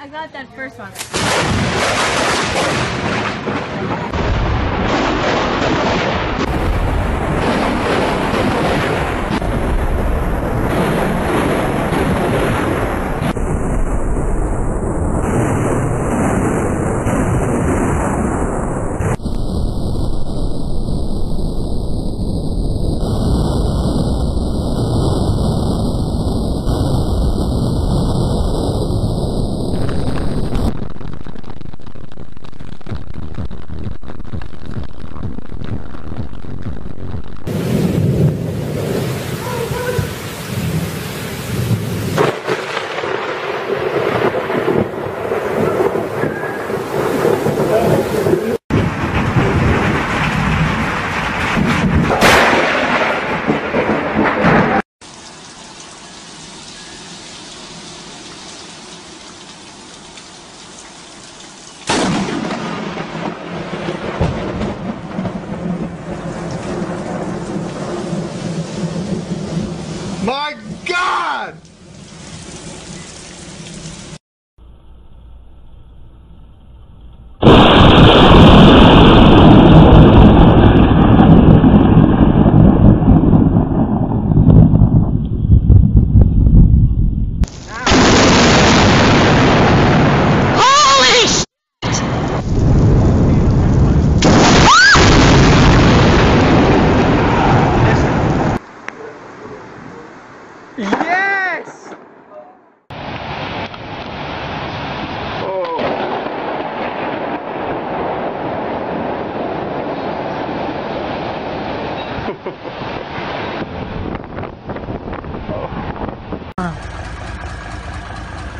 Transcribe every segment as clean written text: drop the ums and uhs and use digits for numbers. I got that first one.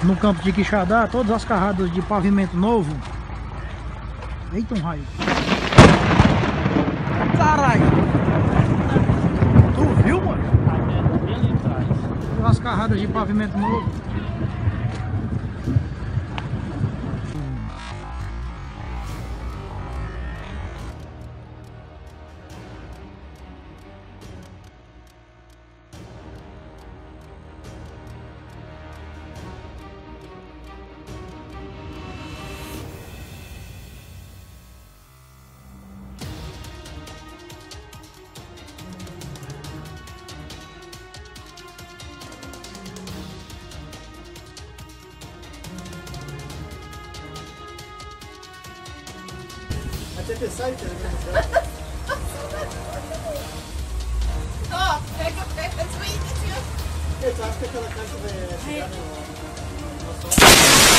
No campo de Quixadá, todas as carradas de pavimento novo. Eita, um raio. Caralho! Tu viu, mano? Todas as carradas de pavimento novo. Stop! That's what you did. It's after the caixa.